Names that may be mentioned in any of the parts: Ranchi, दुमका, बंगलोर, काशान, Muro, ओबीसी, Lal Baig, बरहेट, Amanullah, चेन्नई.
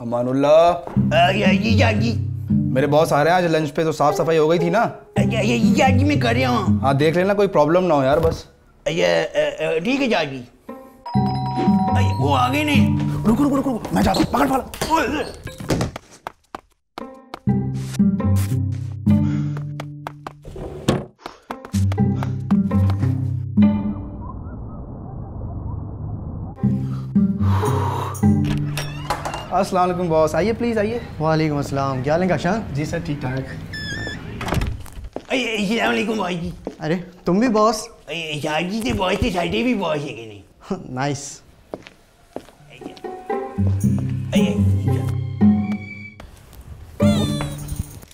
अमानुल्लाह, मेरे बॉस आ रहे हैं आज लंच पे, तो साफ सफाई हो गई थी ना? जाजी मैं कर रहा हूँ। हाँ देख लेना कोई प्रॉब्लम ना हो यार, बस ठीक है जाजी। वो आ गए नहीं, रुको रुको रुको मैं जाता हूँ, पकड़ अस्सलाम वालेकुम बॉस, आइए प्लीज आइए। वालेकुम अस्सलाम, क्या हाल है काशान जी? सर ठीक ठाक। अस्सलाम वालेकुम भाई जी। अरे तुम भी बॉस? जी से बॉस थे, साइडे भी बॉस है कि नहीं? नाइस।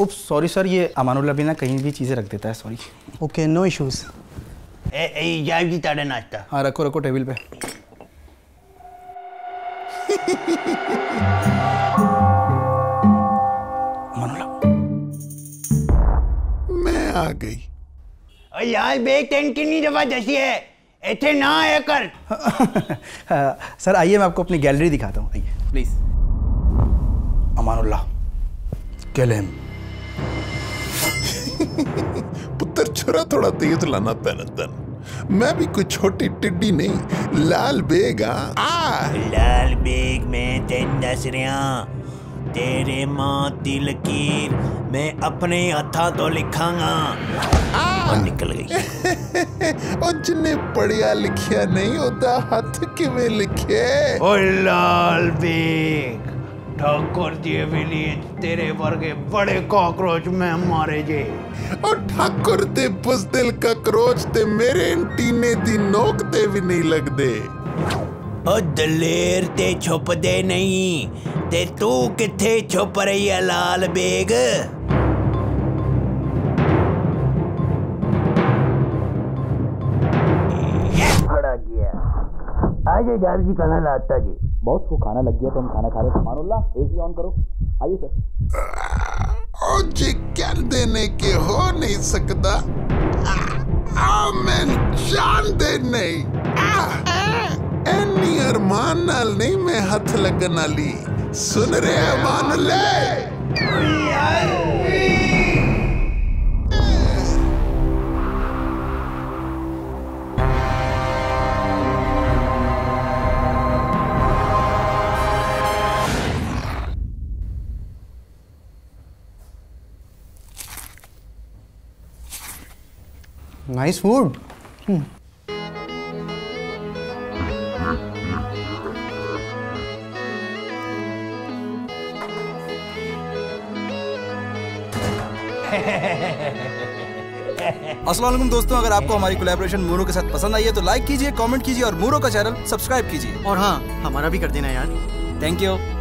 उप सॉरी सर, ये अमानुल्लाह भी ना कहीं भी चीज़ें रख देता है, सॉरी। Okay no issues. जाइब जी ताड़ा नाश्ता। हाँ रखो रखो टेबल पे। मैं आ गई। लाल बेग टेंट कितनी दफा जैसी है, ऐसे ना है कर। सर आइए मैं आपको अपनी गैलरी दिखाता हूँ, आइए प्लीज। अमानुल्लाह कलम पुत्र छुरा थोड़ा तेज लाना पैनतन, मैं भी कोई छोटी टिड्डी नहीं, लाल बेग। लाल बेग में तेरे माँ दी लकीर मैं अपने हथा तो लिखांगा। निकल गई। और जिन्हें पढ़िया लिखिया नहीं होता हथ के में लिखे। ओ लाल बेग ठाकुर जी के लिए तेरे वर्गे बड़े कॉकरोच में मारे जे। और ठाकुर ते बुज़दिल कॉकरोच ते मेरे एंटीने दी नोक ते भी नहीं लगदे। ओ दलेर ते छुप दे नहीं ते तू किथे छुप रही है लाल बेग? खड़ा गया। आइए जाब जी खाना लाता जी। बॉस को खाना लग गया तो हम खाना खा रहे। अमानुल्लाह एसी ऑन करो। आइए सर। ओ जी क्या देने के हो नहीं सकता। मैं जान दे नहीं एनी अरमान नाल नहीं मैं हथ लगन आली। सुन रहे अमानुल्लाह। Nice food. अस्सलाम वालेकुम दोस्तों, अगर आपको हमारी कोलैबोरेशन मूरो के साथ पसंद आई है तो लाइक कीजिए, कमेंट कीजिए और मूरो का चैनल सब्सक्राइब कीजिए। और हाँ हमारा भी कर देना यार। Thank you.